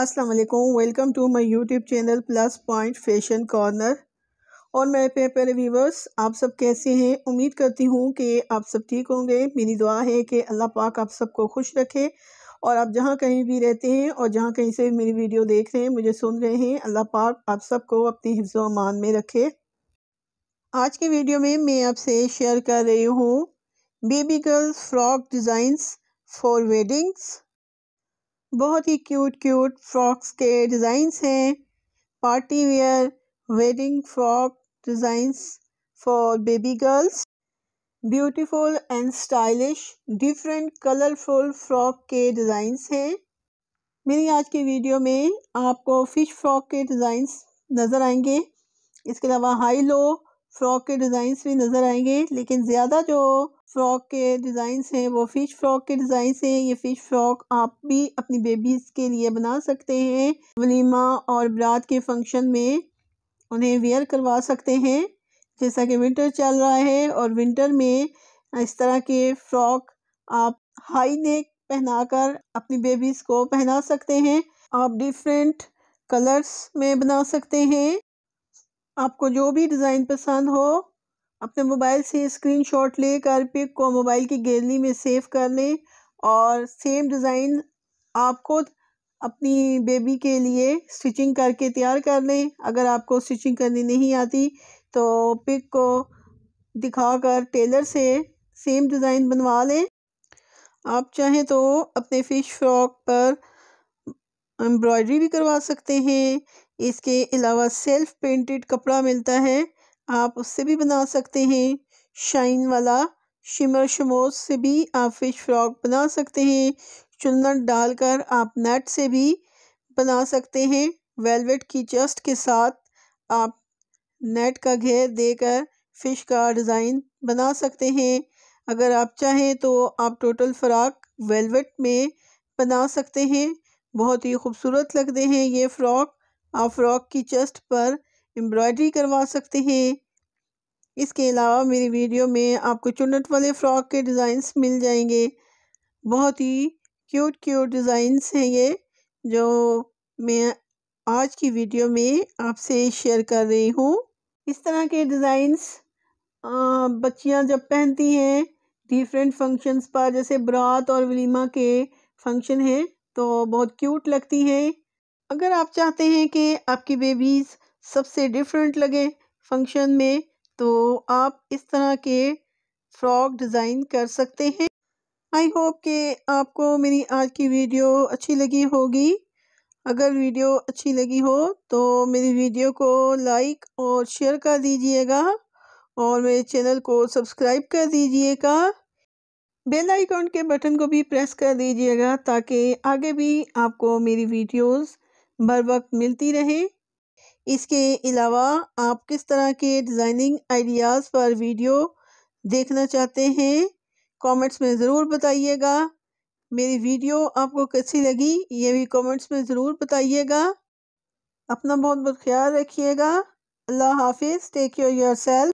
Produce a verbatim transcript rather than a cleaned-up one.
अस्सलाम वालेकुम, welcome to my YouTube channel plus point fashion corner. और मेरे प्यारे प्यारे व्यूवर्स, आप सब कैसे हैं? उम्मीद करती हूँ कि आप सब ठीक होंगे। मेरी दुआ है कि अल्लाह पाक आप सबको खुश रखे। और आप जहाँ कहीं भी रहते हैं और जहाँ कहीं से भी मेरी वीडियो देख रहे हैं, मुझे सुन रहे हैं, अल्लाह पाक आप सबको अपनी हिफ्ज़ व अमान में रखे। आज की वीडियो में मैं आपसे शेयर कर रही हूँ baby girl frock designs for weddings. बहुत ही क्यूट क्यूट फ्रॉक्स के डिज़ाइंस हैं, party wear wedding frock designs for baby girls. Beautiful and stylish different colourful frock के डिज़ाइंस हैं। मेरी आज की वीडियो में आपको फ़िश फ्रॉक के डिज़ाइंस नज़र आएंगे, इसके अलावा हाई लो फ्रॉक के डिज़ाइंस भी नज़र आएंगे। लेकिन ज़्यादा जो फ्रॉक के डिज़ाइंस हैं वो फ़िश फ्रॉक के डिज़ाइंस हैं। ये फ़िश फ्रॉक आप भी अपनी बेबीज़ के लिए बना सकते हैं, वलीमा और बरात के फंक्शन में उन्हें वेयर करवा सकते हैं। जैसा कि विंटर चल रहा है और विंटर में इस तरह के फ्रॉक आप हाई नेक पहनाकर अपनी बेबीज़ को पहना सकते हैं। आप डिफरेंट कलर्स में बना सकते हैं। आपको जो भी डिज़ाइन पसंद हो, अपने मोबाइल से स्क्रीनशॉट लेकर पिक को मोबाइल की गैलरी में सेव कर लें और सेम डिज़ाइन आप खुद अपनी बेबी के लिए स्टिचिंग करके तैयार कर लें। अगर आपको स्टिचिंग करनी नहीं आती तो पिक को दिखाकर टेलर से सेम डिज़ाइन बनवा लें। आप चाहें तो अपने फ़िश फ्रॉक पर एम्ब्रॉयडरी भी करवा सकते हैं। इसके अलावा सेल्फ पेंटेड कपड़ा मिलता है, आप उससे भी बना सकते हैं। शाइन वाला शिमर शमोस से भी आप फिश फ्रॉक बना सकते हैं। चुन्नट डालकर आप नेट से भी बना सकते हैं। वेलवेट की चस्ट के साथ आप नेट का घेर देकर फ़िश का डिज़ाइन बना सकते हैं। अगर आप चाहें तो आप टोटल फ्रॉक वेलवेट में बना सकते हैं। बहुत ही खूबसूरत लगते हैं ये फ़्रॉक। आप फ्रॉक की चस्ट पर एम्ब्रॉयडरी करवा सकते हैं। इसके अलावा मेरी वीडियो में आपको चुन्नट वाले फ़्रॉक के डिज़ाइंस मिल जाएंगे। बहुत ही क्यूट क्यूट डिज़ाइंस हैं ये, जो मैं आज की वीडियो में आपसे शेयर कर रही हूँ। इस तरह के डिज़ाइंस बच्चियाँ जब पहनती हैं डिफरेंट फंक्शंस पर, जैसे बरात और वलीमा के फंक्शन हैं, तो बहुत क्यूट लगती हैं। अगर आप चाहते हैं कि आपकी बेबीज़ सबसे डिफरेंट लगे फंक्शन में, तो आप इस तरह के फ्रॉक डिज़ाइन कर सकते हैं। आई होप कि आपको मेरी आज की वीडियो अच्छी लगी होगी। अगर वीडियो अच्छी लगी हो तो मेरी वीडियो को लाइक और शेयर कर दीजिएगा और मेरे चैनल को सब्सक्राइब कर दीजिएगा। बेल आइकॉन के बटन को भी प्रेस कर दीजिएगा ताकि आगे भी आपको मेरी वीडियोस बर वक्त मिलती रहे। इसके अलावा आप किस तरह के डिज़ाइनिंग आइडियाज़ पर वीडियो देखना चाहते हैं कमेंट्स में ज़रूर बताइएगा। मेरी वीडियो आपको कैसी लगी ये भी कमेंट्स में ज़रूर बताइएगा। अपना बहुत बहुत ख्याल रखिएगा। अल्लाह हाफिज़। Take care yourself.